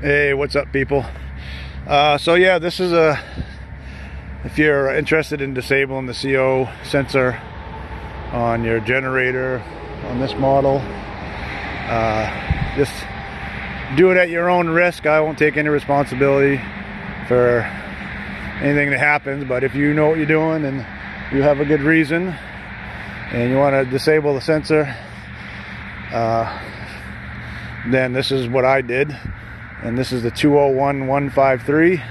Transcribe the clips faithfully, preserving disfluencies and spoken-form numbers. Hey, what's up, people? Uh, so yeah, this is a, if you're interested in disabling the C O sensor on your generator on this model, uh, just do it at your own risk. I won't take any responsibility for anything that happens, but if you know what you're doing and you have a good reason and you want to disable the sensor, uh, then this is what I did. And this is the two oh one one five three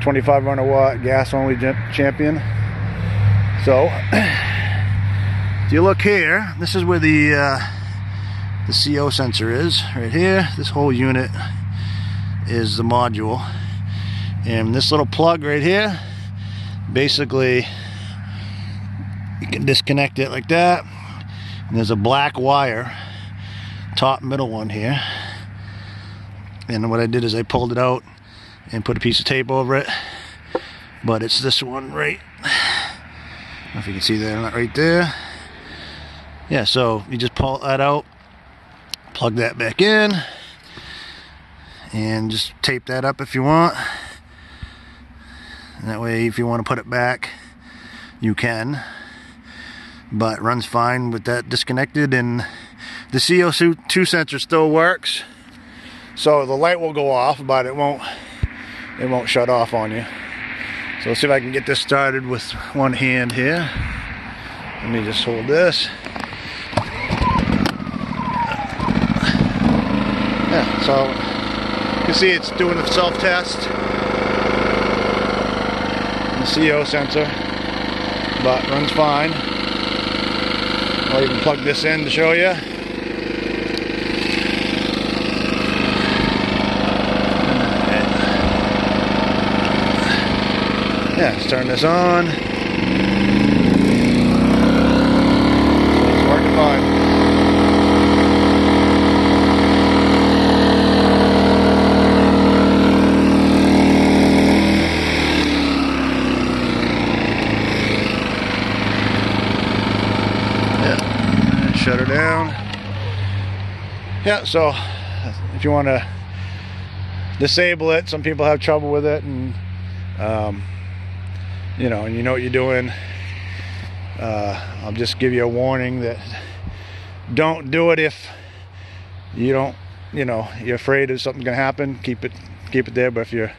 twenty-five hundred watt gas only Champion. So if you look here, this is where the uh, the C O sensor is, right here. This whole unit is the module, and this little plug right here, basically you can disconnect it like that, and there's a black wire, top middle one here. And what I did is I pulled it out and put a piece of tape over it, but it's this one, right? I don't know if you can see that right there. Yeah, so you just pull that out, plug that back in, and just tape that up if you want. And that way, if you want to put it back, you can. But it runs fine with that disconnected, and the C O two sensor still works. So the light will go off, but it won't it won't shut off on you. So let's see if I can get this started with one hand here. Let me just hold this. Yeah, so you can see it's doing the self-test, the C O sensor, but runs fine. I'll even plug this in to show you. Yeah, let's turn this on. It's working fine. Yeah, shut her down. Yeah, so if you want to disable it, some people have trouble with it, and um, you know, and you know what you're doing. Uh, I'll just give you a warning that don't do it if you don't, you know, you're afraid of something's gonna happen. Keep it, keep it there. But if you're,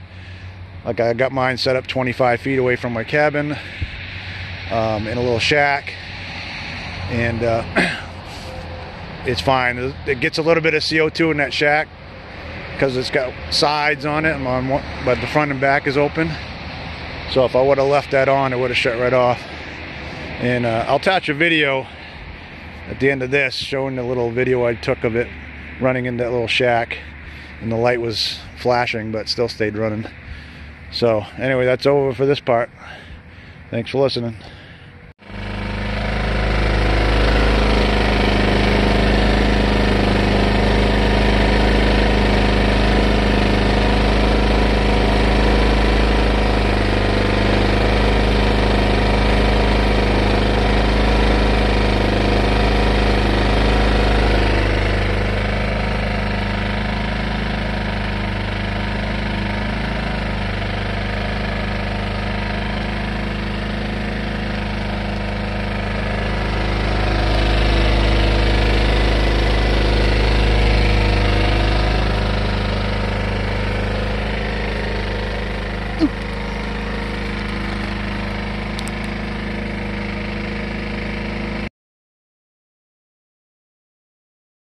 like I got mine set up twenty-five feet away from my cabin, um, in a little shack, and uh, it's fine. It gets a little bit of C O two in that shack because it's got sides on it, and on one, but the front and back is open. So if I would have left that on, it would have shut right off. And uh, I'll attach a video at the end of this showing the little video I took of it running in that little shack, and the light was flashing but still stayed running. So anyway, that's over for this part. Thanks for listening.